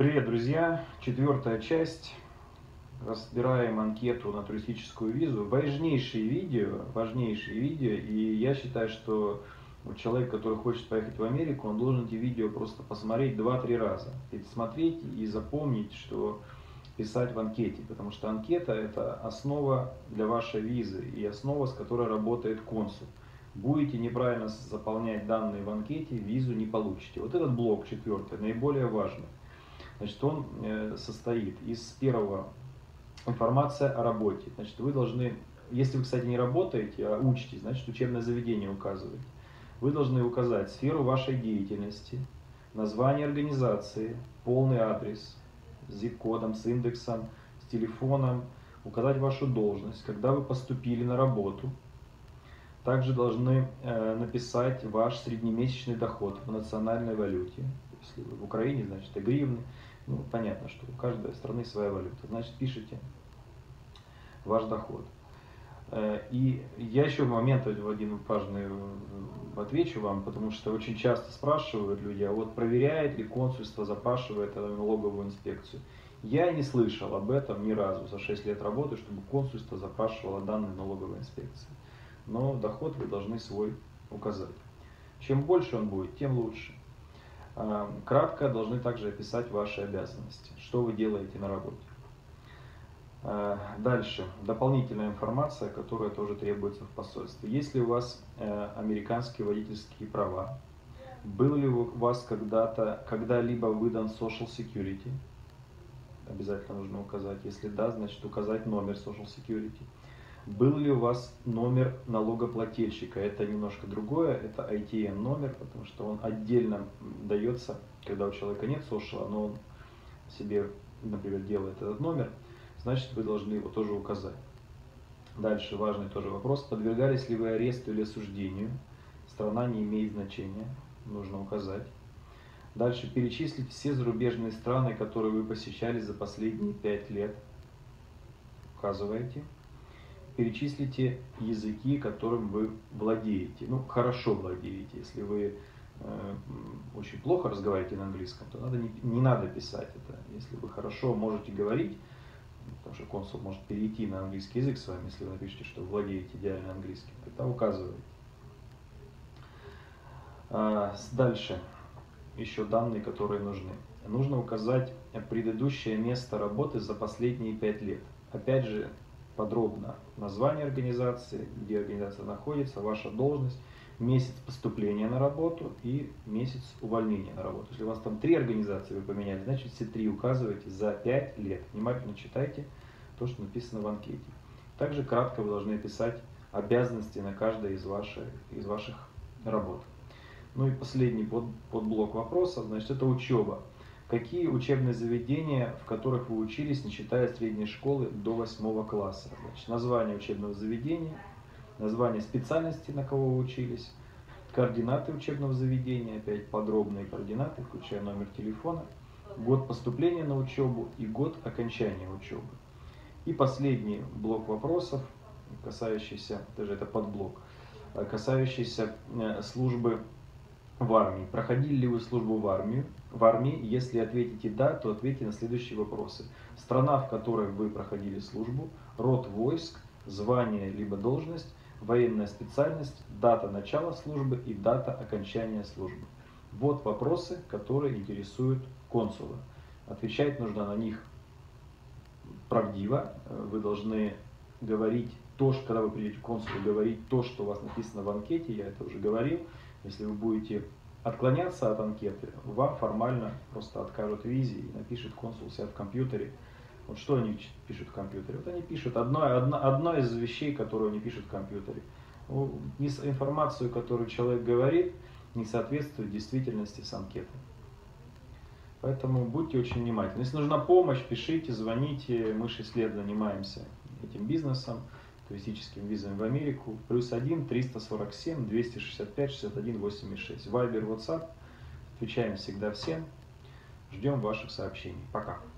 Привет, друзья! Четвертая часть. Разбираем анкету на туристическую визу. Важнейшие видео. И я считаю, что человек, который хочет поехать в Америку, он должен эти видео просто посмотреть 2-3 раза. Пересмотреть и запомнить, что писать в анкете. Потому что анкета – это основа для вашей визы и основа, с которой работает консул. Будете неправильно заполнять данные в анкете, визу не получите. Вот этот блок, четвертый, наиболее важный. Значит, он состоит из первого информация о работе. Значит, вы должны, если вы, кстати, не работаете, а учитесь, значит, учебное заведение указываете. Вы должны указать сферу вашей деятельности, название организации, полный адрес, с zip-кодом, с индексом, с телефоном, указать вашу должность, когда вы поступили на работу. Также должны написать ваш среднемесячный доход в национальной валюте. Если вы в Украине, значит, это гривны. Ну, понятно, что у каждой страны своя валюта. Значит, пишите ваш доход. И я еще в момент один важный отвечу вам, потому что очень часто спрашивают люди, а вот проверяет ли консульство, запрашивает налоговую инспекцию. Я не слышал об этом ни разу за 6 лет работы, чтобы консульство запрашивало данные налоговой инспекции. Но доход вы должны свой указать. Чем больше он будет, тем лучше. Кратко должны также описать ваши обязанности, что вы делаете на работе. Дальше, дополнительная информация, которая тоже требуется в посольстве. Есть ли у вас американские водительские права? Был ли у вас когда-либо выдан Social Security? Обязательно нужно указать. Если да, значит указать номер Social Security. Был ли у вас номер налогоплательщика? Это немножко другое, это ITIN номер, потому что он отдельно дается, когда у человека нет social, но он себе, например, делает этот номер, значит, вы должны его тоже указать. Дальше важный тоже вопрос. Подвергались ли вы аресту или осуждению? Страна не имеет значения, нужно указать. Дальше перечислить все зарубежные страны, которые вы посещали за последние 5 лет. Указываете. Перечислите языки, которым вы владеете. Ну, хорошо владеете. Если вы очень плохо разговариваете на английском, то надо, не надо писать это. Если вы хорошо можете говорить, потому что консул может перейти на английский язык с вами, если вы напишите, что владеете идеально английским, тогда указываете. Дальше. Еще данные, которые нужны. Нужно указать предыдущее место работы за последние 5 лет. Опять же, подробно название организации, где организация находится, ваша должность, месяц поступления на работу и месяц увольнения на работу. Если у вас там 3 организации вы поменяли, значит все 3 указываете за 5 лет. Внимательно читайте то, что написано в анкете. Также кратко вы должны писать обязанности на каждой из ваших работ. Ну и последний подблок вопросов, значит, это учеба. Какие учебные заведения, в которых вы учились, не считая средней школы, до 8 класса? Значит, название учебного заведения, название специальности, на кого вы учились, координаты учебного заведения, опять подробные координаты, включая номер телефона, год поступления на учебу и год окончания учебы. И последний блок вопросов, касающийся, даже это подблок, касающийся службы в армии. Проходили ли вы службу в армии? Если ответите «да», то ответьте на следующие вопросы. Страна, в которой вы проходили службу, род войск, звание либо должность, военная специальность, дата начала службы и дата окончания службы. Вот вопросы, которые интересуют консула. Отвечать нужно на них правдиво. Вы должны говорить то, что, когда вы придете к консулу, говорить то, что у вас написано в анкете, я это уже говорил. Если вы будете отклоняться от анкеты, вам формально просто откажут в визе и напишет консул у себя в компьютере. Вот что они пишут в компьютере? Вот они пишут одно из вещей, которую они пишут в компьютере. Информацию, которую человек говорит, не соответствует действительности с анкетой. Поэтому будьте очень внимательны. Если нужна помощь, пишите, звоните. Мы 6 лет занимаемся этим бизнесом, туристическим визам в Америку, +1 347 265 61 86. Вайбер, WhatsApp. Отвечаем всегда всем. Ждем ваших сообщений. Пока.